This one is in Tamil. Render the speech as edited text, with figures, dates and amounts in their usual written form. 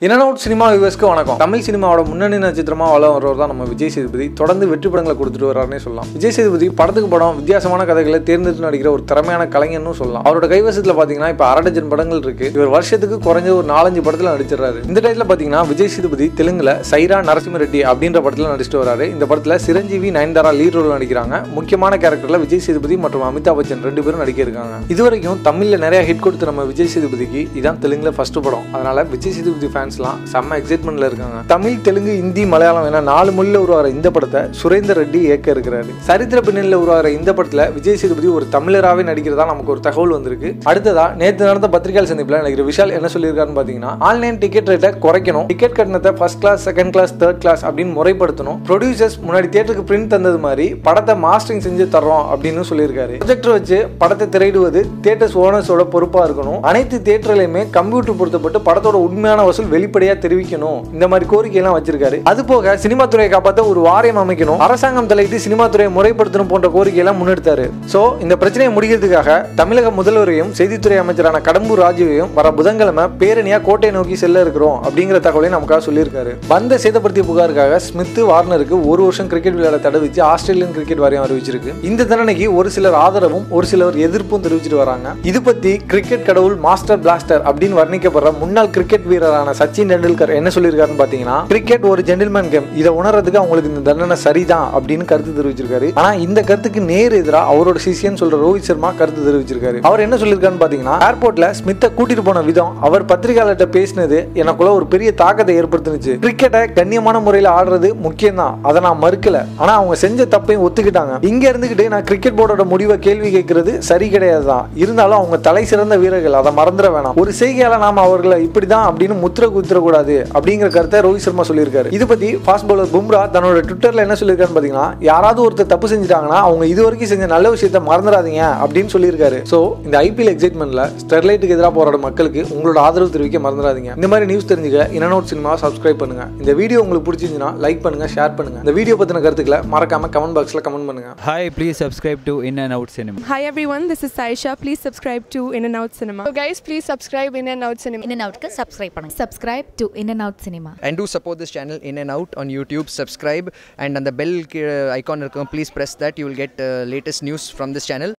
Inandout cinema viewers ku vanakkam. Tamil cinema oda munnani natchithrama valam varravadha namma Vijay Sethupathi thodarndu vetri padangala koduthittu varararnu sollalam. Vijay Sethupathi padathukku padam vidhyasamaana kadhaigala therneduthu nadikira oru tharamaiyana kalaiyanu sollalam. Avaroda kaivasathila pathina ipo 6 padangal irukku. Ivar varshathukku koranjha oru 4-5 padathila nadichirraru. Indha time la pathina Vijay Sethupathi Telungula Saira Narasimha Reddy abindra padathila nadichittu vararu. Indha padathila Chiranjeevi Nayanthara lead role nadikiranga. Mukkiyamaana character la Vijay Sethupathi matrum Amitabh Bachchan rendu perum nadikiranga. Iduvaraiyum Tamil la nariya hit kodutha namma Vijay Sethupathikku idhaan Telungula first padam. Adanal Vijay Sethupathi some excitement Lerganga. Tamil, Telugu, Hindi, Malayalam, and Almulura in the Pata, Surendra Reddy Eker Gradi. Saritra Penilura in the Patla, Vijay Sethupathi or Tamil Ravi Nadikiranam Kurtahol on the Riki. Adada, Nathan the Patricals and the Plan, like Vishal and Suliran Badina. Online ticket rate Korakano, ticket Katnata, first class, second class, third class, Abdin Morai Pertuno, producers Munadi theatre print under the Mari, Patata mastering Sinjataron, Abdinu Sulirgari. Project Roche, Patata Teredu with it, theatres owners or Purpa Argono, Anathi theatre may come to Purta, Patata Udmana was தெரிவிக்கணும் இந்த மாதிரி கோரிக்கை எல்லாம் வச்சிருக்காரு. அது போக சினிமா துறையை காப்பாத்த ஒரு வாரியம் அமைக்கணும், அரசாங்கம் தலையிட்டு சினிமா துறையை முறைப்படுத்தணும் போன்ற கோரிக்கை எல்லாம் முன்னெடுத்தாரு. சோ இந்த பிரச்சனையை முடிக்கிறதுக்காக தமிழக முதல்வரையும் செய்தித்துறை அமைச்சரான கடம்பூர் ராஜுவையும் வர புதன்கிழமை பேரணியா கோட்டை நோக்கி செல்ல இருக்கிறோம் அப்படிங்கற தகவலை நமக்கு சொல்லியிருக்காரு. வந்த சேதப்படுத்திய புகாருக்காக ஸ்மித் வார்னருக்கு 1 வருஷம் கிரிக்கெட் விளையாட தடை விதித்து ஆஸ்திரேலியன் கிரிக்கெட் வாரியம் அறிவிச்சிருக்கு. இந்த தண்டனைக்கு ஒரு சிலர் ஆதரவும் ஒரு சிலர் எதிர்ப்பும் தெரிவிச்சிட்டு வராங்க. இது பத்தி கிரிக்கெட் கடவுள் மாஸ்டர் பிளாஸ்டர் அப்படினு வர்ணிக்கப்படுற முன்னாள் கிரிக்கெட் வீரரான Tendulkar என்ன சொல்லிருக்காருன்னு பாத்தீங்கன்னா, கிரிக்கெட் ஒரு ஜென்டில்மேன் கேம், இத உணர்றதுக்கு உங்களுக்கு இந்த தண்டனை சரிதான் அப்படின்னு கருத்து தெரிவிச்சிருக்காரு. ஆனா இந்த கருத்துக்கு நேர் எதிரா அவரோட சிஷியன் சொல்ற ரோஹித் சர்மா கருத்து தெரிவிச்சிருக்காரு. அவர் என்ன சொல்லிருக்காருன்னு பாத்தீங்கன்னா, ஏர்போர்ட்ல ஸ்மித்தை கூட்டிட்டு போன விதம் அவர் பத்திரிகையாளர்கிட்ட பேசினது எனக்குள்ள ஒரு பெரிய தாக்கத்தை ஏற்படுத்துனுச்சு. கிரிக்கெட்டை கண்ணியமான முறையில் ஆடுறது முக்கியம் தான், அதை நான் மறுக்கல. ஆனா அவங்க செஞ்ச தப்பையும் ஒத்துக்கிட்டாங்க. இங்க இருந்துகிட்டே நான் கிரிக்கெட் போர்டோட முடிவை கேள்வி கேட்கறது சரி கிடையாதுதான். இருந்தாலும் அவங்க தலை சிறந்த வீரர்கள், அதை மறந்துட வேணாம். ஒரு செய்கையால நாம அவர்களை இப்படிதான் அப்படின்னு முத்திர கூடாது அப்படிங்கற கருத்தை ரோஹித் சர்மா சொல்லியிருக்காரு. இது பத்தி ஃபாஸ்ட் பவுலர் பும்ரா தன்னோட ட்விட்டர்ல என்ன சொல்லிருக்கான்னு பாத்தீங்கன்னா, யாராவது ஒருத்தர் தப்பு செஞ்சிட்டாங்கன்னா அவங்க இதுவரைக்கும் செஞ்ச நல்ல விஷயத்தை மறந்துடாதீங்க அப்படின்னு சொல்லியிருக்காரு. சோ இந்த ஐபிஎல் எக்ஸைட்மெண்ட்ல ஸ்டெர்லைட்டுக்கு எதிராக போராடும் மக்களுக்கு உங்களோட ஆதரவு தெரிவிக்க மறந்துடாதீங்க. இந்த மாதிரி நியூஸ் தெரிஞ்சுக்க இனனோட் சினிமா சப்ஸ்கிரைப் பண்ணுங்க. இந்த வீடியோ உங்களுக்கு பிடிச்சிருந்தா லைக் பண்ணுங்க, ஷேர் பண்ணுங்க. இந்த வீடியோ பத்தின கருத்துக்களை மறக்காம கமெண்ட் பாக்ஸ்ல கமெண்ட் பண்ணுங்க. Hi, please subscribe to Inandout Cinema. Hi everyone, this is Saisha. Please subscribe to Inandout Cinema. So guys, please subscribe Inandout Cinema. Inanoutக்கு subscribe பண்ணுங்க. To Inandout Cinema. And do support this channel Inandout on YouTube. Subscribe and on the bell icon, please press that. You will get latest news from this channel.